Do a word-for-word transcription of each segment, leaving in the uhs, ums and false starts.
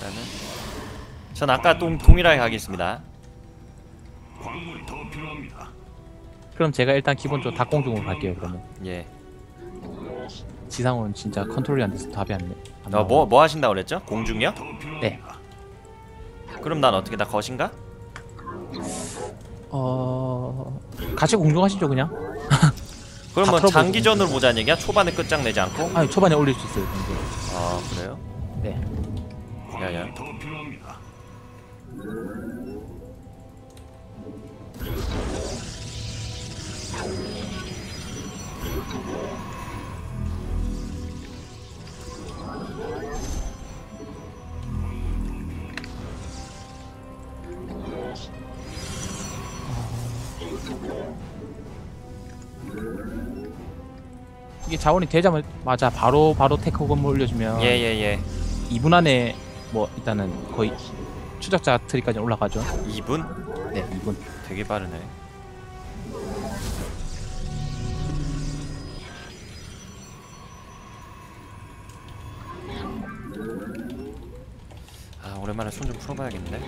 일단은 전 아까 동, 동일하게 가겠습니다. 광물이 더 필요합니다. 그럼 제가 일단 기본적으로 닭공중으로 갈게요. 그러면 예. 지상은 진짜 컨트롤이 안 돼서 답이 안 돼. 어, 뭐, 뭐 하신다고 그랬죠? 공중이요? 네. 그럼 난 어떻게 나 거신가? 어... 같이 공중하시죠 그냥? 그럼 뭐 장기전으로 보자. 보자는 얘기야? 초반에 끝장내지 않고? 아니 초반에 올릴 수 있어요. 근데. 아 그래요? 네. 야야. 이게 자원이 되자마자 바로 바로 테크 건물 올려주면 예예예 예. 이 분 안에 뭐 일단은 거의 추적자 트리까지 올라가죠. 이 분? 네 이 분 되게 빠르네. 아 오랜만에 손 좀 풀어봐야겠는데.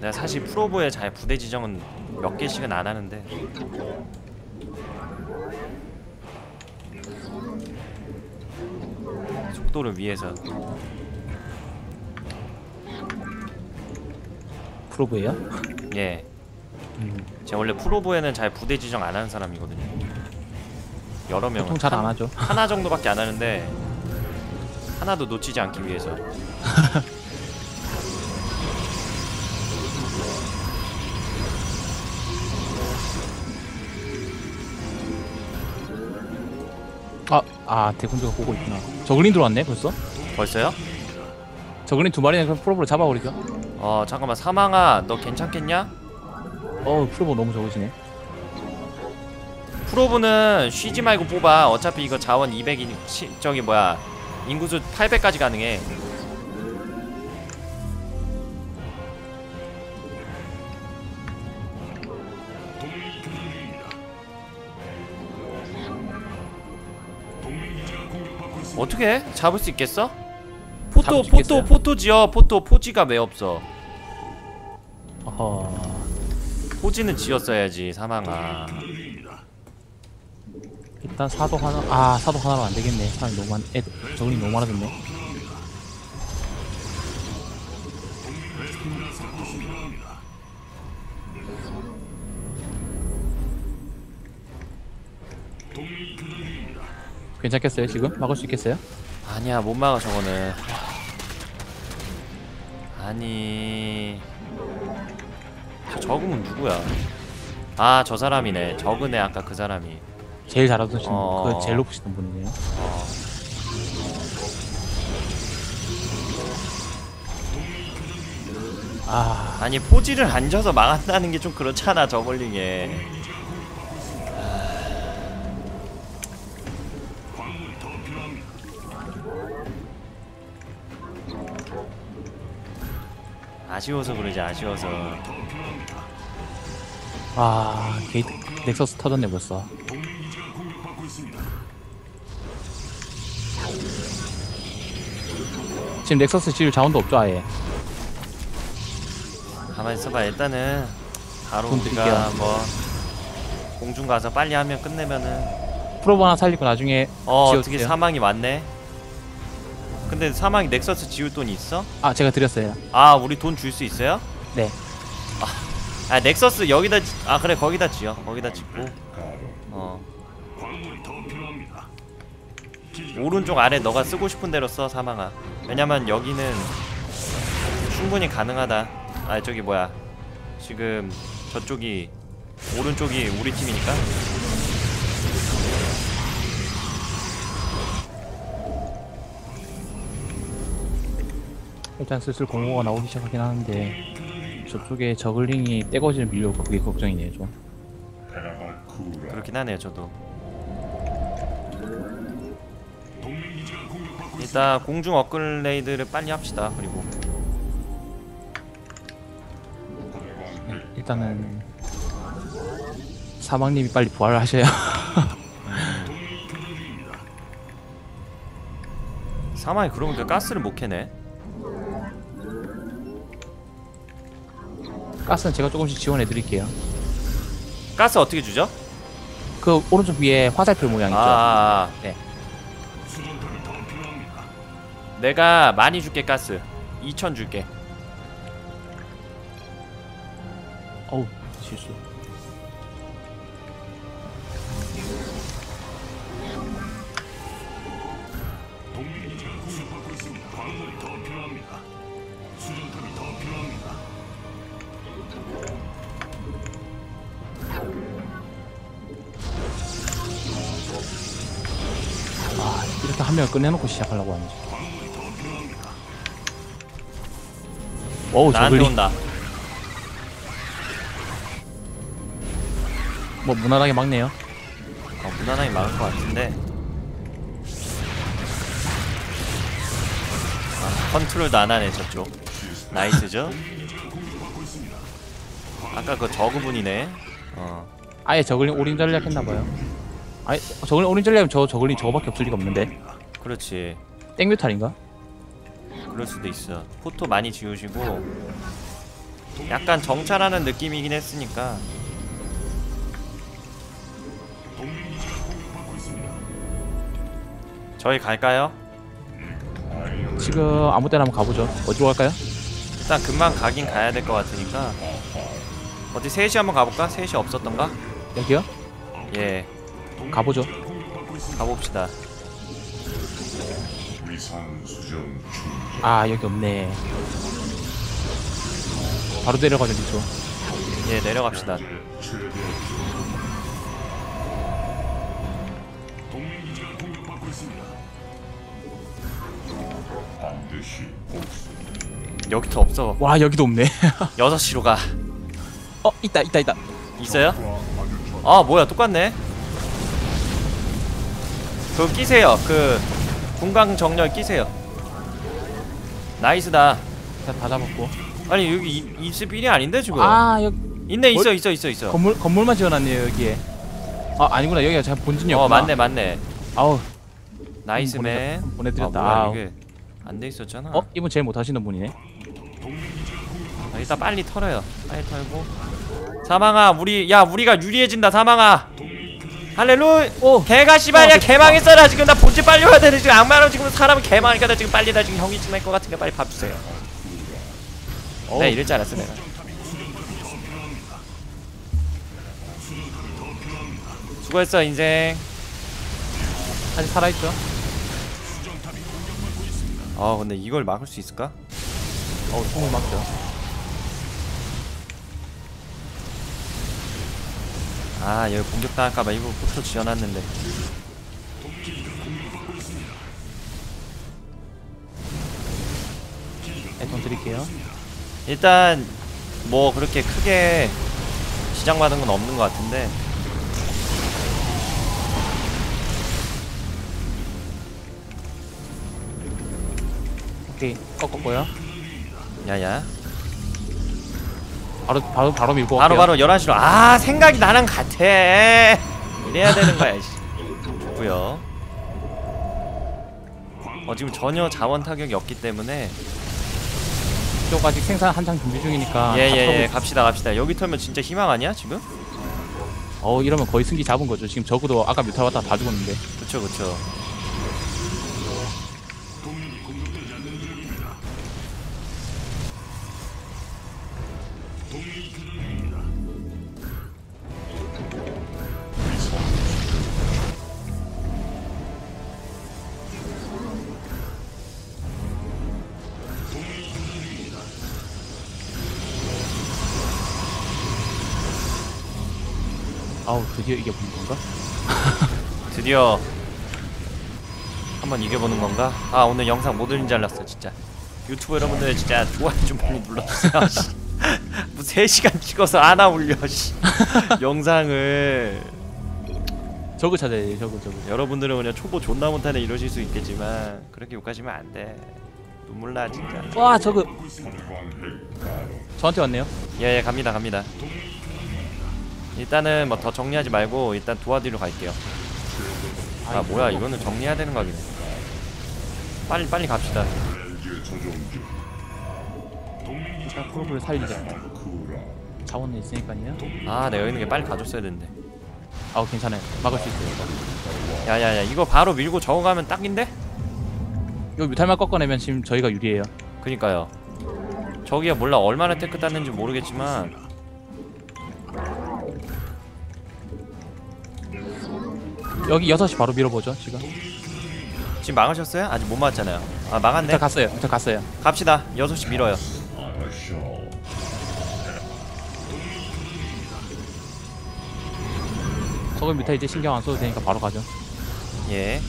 내가 사실 프로브에 잘 부대 지정은 몇 개씩은 안 하는데. 속도를 위해서. 프로브예요? 예. 음. 제가 원래 프로브에는 잘 부대 지정 안 하는 사람이거든요. 여러 명은 보통 잘 안 하죠. 하나 정도밖에 안 하는데 하나도 놓치지 않기 위해서. 아, 아 대군주가 보고 있구나. 저글린 들어왔네 벌써? 벌써요? 저글린 두 마리는 그냥 프로브로 잡아버리죠. 어 잠깐만 사망아 너 괜찮겠냐? 어 프로브 너무 적으시네. 프로브는 쉬지 말고 뽑아. 어차피 이거 자원 이백이 저기 뭐야 인구수 팔백까지 가능해. 어떻게 해? 잡을 수 있겠어? 포토 포토 포토지어. 포토 포지가 왜 없어? 어허... 포지는 지었어야지 사망아. 일단 사도 하나. 아 사도 하나로 안 되겠네. 사람이 너무 많. 애 저분이 너무 많아졌네. 괜찮겠어요 지금? 막을 수 있겠어요? 아니야 못 막아 저거는. 아니 저 저금은 누구야? 아 저 사람이네. 저그네 아까 그 사람이 제일 잘하시는 어... 그 제일 높으시는 분이네요. 어... 아 아니 포지를 안 줘서 막았다는 게 좀 그렇잖아 저글링에. 아쉬워서 그러지 아쉬워서. 아 게이트 넥서스 터졌네 벌써. 지금 넥서스 지을 자원도 없죠 아예. 가만히 있어봐. 일단은 바로 우리가 뭐 공중 가서 빨리 하면 끝내면은 프로브 하나 살리고 나중에 어 어떻게 사망이 많네. 근데 사망이 넥서스 지울 돈 있어? 아 제가 드렸어요. 아 우리 돈 줄 수 있어요? 네. 아, 아 넥서스 여기다 지... 아 그래 거기다 지어. 거기다 짓고 어 오른쪽 아래 너가 쓰고 싶은 대로 써 사망아. 왜냐면 여기는 충분히 가능하다. 아 저기 뭐야 지금 저쪽이 오른쪽이 우리 팀이니까. 일단 슬슬 공고가 나오기 시작하긴 하는데 저쪽에 저글링이 떼거지를 밀려올까 그게 걱정이네요 좀. 그렇긴 하네요 저도. 일단 공중 업그레이드를 빨리 합시다. 그리고 일단은 사방님이 빨리 부활을 하셔야. 가만히 그러고 보니까 가스를 못 캐네. 가스는 제가 조금씩 지원해 드릴게요. 가스 어떻게 주죠? 그 오른쪽 위에 화살표 모양 있죠? 아, 네. 내가 많이 줄게. 가스 이천 줄게. 어우 실수. 아, 이렇게 한 명을 끝내놓고 시작하려고 하는지. 어우, 저글링. 나한테 온다. 뭐 무난하게 막네요. 어, 무난하게 막을 것 같은데. 아, 컨트롤도 안 하네 저쪽. 나이스죠? 아까 그 저그분이네. 어. 아예 저글링 올인 전략했나봐요. 아예 저글링 올인 전략하면 저 저글링 저거밖에 없을 리가 없는데. 그렇지. 땡뮤탈인가? 그럴 수도 있어. 포토 많이 지우시고 약간 정찰하는 느낌이긴 했으니까. 저희 갈까요? 지금 아무 때나 한번 가보죠. 어디로 갈까요? 일단 금방 가긴 가야 될 것 같으니까 어디 셋이 한번 가볼까? 셋이 없었던가? 여기요? 예, 가보죠. 가봅시다. 아, 여기 없네. 바로 내려가죠, 이쪽. 예, 내려갑시다. 여기도 없어. 와, 여기도 없네. 여섯 시로 가. 어, 있다, 있다, 있다. 있어요? 아, 뭐야, 똑같네. 그거 끼세요. 그 공강 정렬 끼세요. 나이스다. 다, 다 잡았고. 아니, 여기 이십일이 아닌데 지금. 아, 여기 있네. 있어, 뭘? 있어, 있어, 있어. 건물 건물만 지어놨네요, 여기에. 아, 아니구나. 여기가 제 본진이 없구나. 어, 맞네, 맞네. 아우. 나이스맨. 보내드렸다. 아, 뭐야, 이게 안 돼 있었잖아. 어, 이분 제일 못 하시는 분이네. 아, 일단 빨리 털어요. 빨리 털고. 사망아, 우리 야, 우리가 유리해진다, 사망아. 할렐루! 오! 개가 씨발이야. 어, 개망했어라. 지금 나 본체 빨리 와야 되는데 지금 악마로 지금 사람은 개망하니까 나 지금 빨리 나 지금 형이 지낼 것 같으니까 빨리 밥 주세요. 오. 내가 이럴 줄 알았어 내가. 수고했어 인생. 아직 살아있죠? 아, 근데 이걸 막을 수 있을까? 어우, 총을 막죠. 아, 여기 공격당할까봐 일부러 포토 지어놨는데. 돈 드릴게요. 일단 뭐 그렇게 크게 지장받은 건 없는 것 같은데. 오케이, 꺾었고요. 야야. 바로 바로 바로 밀고 바로 갈게요. 바로 열한 시로. 아, 생각이 나랑 같아. 이래야 되는 거야. 좋고요. 어, 지금 전혀 자원 타격이 없기 때문에 이쪽 아직 생산 한창 준비 중이니까. 예예예, 예, 갑시다 갑시다. 여기 털면 진짜 희망 아니야 지금? 어, 이러면 거의 승기 잡은 거죠. 지금 적어도 아까 뮤타 왔다 다 죽었는데. 그쵸 그쵸. 아우, 드디어 이겨보는 건가? 드디어 한번 이겨보는 건가? 아, 오늘 영상 못 올린 줄 알았어 진짜. 유튜브 여러분들 진짜 좋아요 좀 많이 눌러주세요. 뭐 세 시간 찍어서 하나 올려. 영상을 저거 찾아야 돼. 저거 저거. 여러분들은 그냥 초보 존나 못하네 이러실 수 있겠지만 그렇게 욕하시면 안 돼. 눈물 나 진짜. 와, 저거 저한테 왔네요. 예예, 예, 갑니다 갑니다. 일단은 뭐 더 정리하지 말고 일단 도와드리러 갈게요. 아, 뭐야, 이거는 정리해야 되는 거긴 해. 빨리 빨리 갑시다. 일단 프로브를 살리자. 자원은 있으니까요. 아 내가 있는 게 빨리 가줬어야 되는데. 아우 괜찮아요. 막을 수 있어요 이거. 야야야 이거 바로 밀고 저거 가면 딱인데? 이거 뮤탈만 꺾어내면 지금 저희가 유리해요. 그니까요. 저기야 몰라 얼마나 테크 땄는지 모르겠지만 여기 여섯시 바로 밀어보죠 지금. 지금 막으셨어요? 아직 못 막았잖아요. 아 막았네. 저 갔어요. 저 갔어요. 갑시다. 여섯시 밀어요. 저거 밑에 이제 신경 안 써도 되니까 바로 가죠. 예.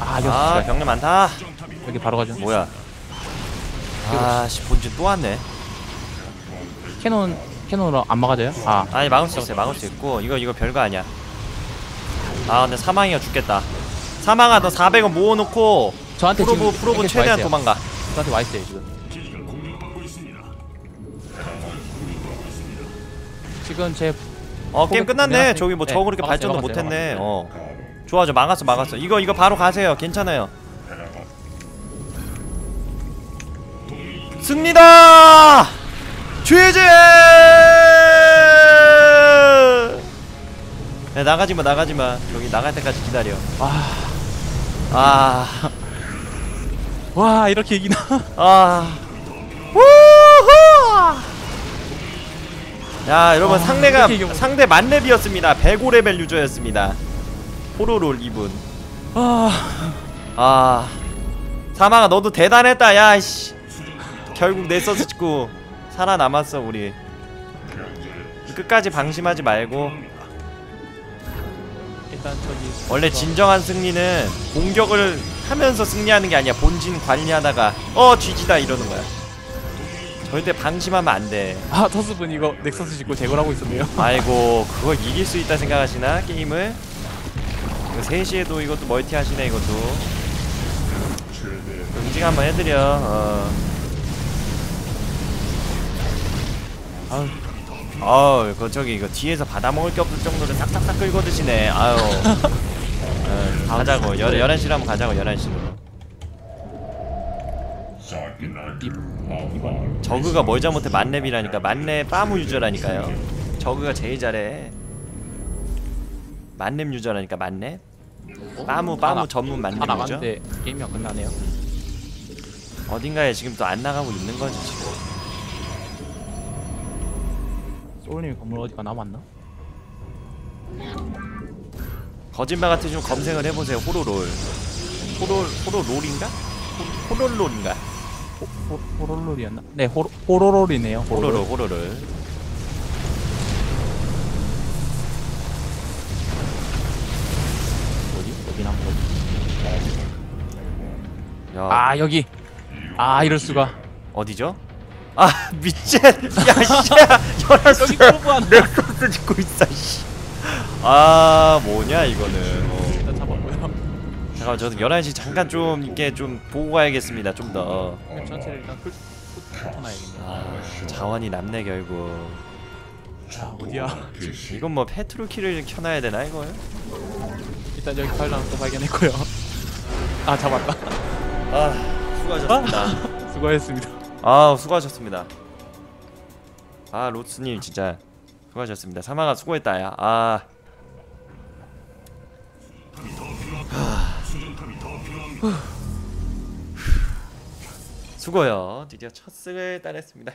아, 아 병력 많다. 여기 바로 가죠. 뭐야? 아씨 본진 또 왔네. 캐논 캐논으로 안 막아져요? 아 아니 막을 수 있어요. 막을 수 있고 이거 이거 별거 아니야. 아 근데 사망이야 죽겠다. 사망아 너 사백원 모아놓고 저한테 프로브 프로브 최대한 도망가. 저한테 와 있어요 지금. 지금 제 어 게임 끝났네. 저기 뭐 저거 그렇게 발전도 못했네. 어 좋아 저 막았어 막았어. 이거 이거 바로 가세요. 괜찮아요. 승리다! 취재! 야, 나가지마, 나가지마. 여기 나갈 때까지 기다려. 아. 아. 와, 이렇게 이기나? 아. 우후! 야, 여러분, 아, 상대가, 상대 만렙이었습니다. 백오레벨 유저였습니다. 호로롤 이분. 아. 아. 사망아, 너도 대단했다, 야, 씨. 결국 내 서스 찍고 살아남았어 우리. 끝까지 방심하지 말고. 일단 저기 원래 진정한 승리는 공격을 하면서 승리하는 게 아니야. 본진 관리하다가 어 쥐지다 이러는 거야. 절대 방심하면 안 돼. 아 터스분 이거 넥서스 짓고 제거를 하고 있었네요. 아이고 그걸 이길 수 있다 생각하시나 게임을? 세 시에도 이것도 멀티 하시네 이것도. 응징 한번 해드려. 어. 아유, 아유, 그 저기 이거 뒤에서 받아 먹을 게 없을 정도로 싹싹싹 긁어 드시네. 아유, 응, 가자고. 열 열한시로 한번 가자고. 열한시로. 저그가 뭘 잘못해 만렙이라니까. 만렙 빠무 유저라니까요. 저그가 제일 잘해. 만렙 유저라니까 만렙. 빠무 빠무 전문 만렙 유저. 게임이 끝나네요. 어딘가에 지금 또 안 나가고 있는 거지 지금. 소울님이 건물 어디가 남았나? 거짓말 같은 좀 검색을 해보세요. 호로롤 호롤 호로롤인가? 호롤롤인가? 호호호롤롤이었나? 네 호로 호로롤이네요. 호로롤 호로롤. 어디 어디 남은 거지? 야. 아 여기. 아 이럴 수가. 어디죠? 아 미친! 야 씨야! 열었어! 넥서스 짓고 있어 씨. 아 뭐냐 이거는. 어. 일단 잡았고요. 잠깐만 저도 열한시 잠깐 좀 이렇게 좀 보고 가야겠습니다. 좀 더 전체를 일단 훑어놔야겠네. 아 자원이 남네 결국. 아 어디야? 이건 뭐 페트로키를 켜놔야 되나 이거? 일단 여기 파일러 하나 또 발견했고요. 아 잡았다. 아 수고하셨습니다. 수고하셨습니다. 아 수고하셨습니다. 아 로츠님 진짜 수고하셨습니다. 사마가 수고했다 야. 아 수고요. 드디어 첫 승을 따냈습니다.